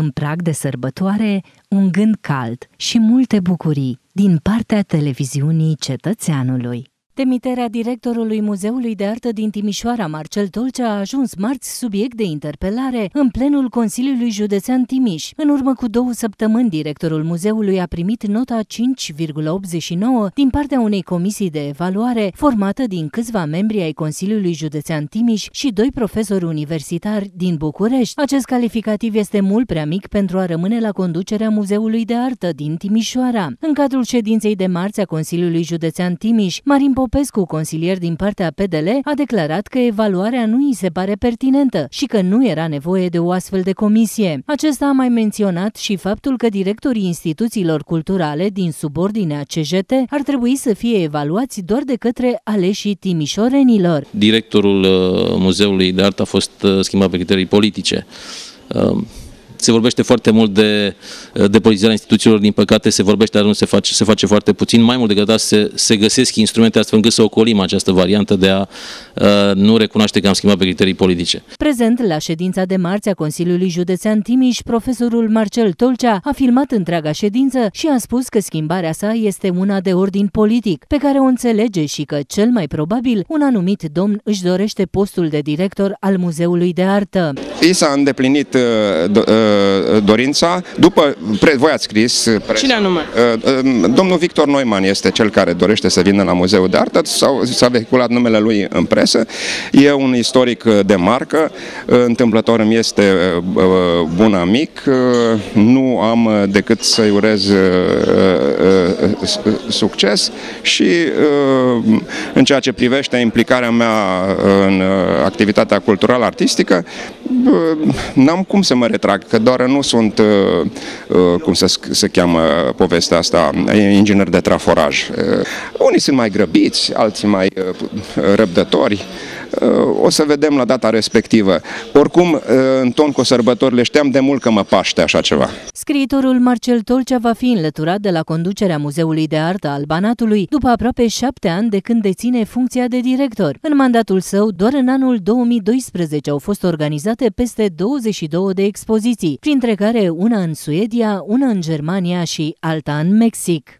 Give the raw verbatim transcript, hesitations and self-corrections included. În prag de sărbătoare, un gând cald și multe bucurii din partea televiziunii Cetățeanului. Demiterea directorului Muzeului de Artă din Timișoara, Marcel Tolcea, a ajuns marți subiect de interpelare în plenul Consiliului Județean Timiș. În urmă cu două săptămâni, directorul muzeului a primit nota cinci virgulă optzeci și nouă din partea unei comisii de evaluare formată din câțiva membri ai Consiliului Județean Timiș și doi profesori universitari din București. Acest calificativ este mult prea mic pentru a rămâne la conducerea Muzeului de Artă din Timișoara. În cadrul ședinței de marți a Consiliului Județean Timiș, Marin Popescu, consilier din partea P D L, a declarat că evaluarea nu îi se pare pertinentă și că nu era nevoie de o astfel de comisie. Acesta a mai menționat și faptul că directorii instituțiilor culturale din subordinea C J T ar trebui să fie evaluați doar de către aleșii timișorenilor. Directorul Muzeului de Artă a fost schimbat pe criterii politice. Se vorbește foarte mult de depolitizarea instituțiilor, din păcate se vorbește, dar nu se face, se face foarte puțin. Mai mult decât asta, se, se găsesc instrumente astfel încât să ocolim această variantă de a uh, nu recunoaște că am schimbat pe criterii politice. Prezent la ședința de marți a Consiliului Județean Timiș, profesorul Marcel Tolcea a filmat întreaga ședință și a spus că schimbarea sa este una de ordin politic, pe care o înțelege și că, cel mai probabil, un anumit domn își dorește postul de director al Muzeului de Artă. I s-a îndeplinit uh, uh, dorința, după, voi ați scris... Presa. Cine anume? Domnul Victor Noiman este cel care dorește să vină la Muzeul de Artă, s-a vehiculat numele lui în presă, e un istoric de marcă, întâmplător îmi este bun amic, nu am decât să-i urez succes și în ceea ce privește implicarea mea în activitatea cultural-artistică, n-am cum să mă retrag, că doar nu sunt, cum se, se cheamă povestea asta, inginer de traforaj. Unii sunt mai grăbiți, alții mai răbdători. O să vedem la data respectivă. Oricum, în ton cu sărbătorile, știam de mult că mă paște așa ceva. Scriitorul Marcel Tolcea va fi înlăturat de la conducerea Muzeului de Artă al Banatului după aproape șapte ani de când deține funcția de director. În mandatul său, doar în anul două mii doisprezece au fost organizate peste douăzeci și două de expoziții, printre care una în Suedia, una în Germania și alta în Mexic.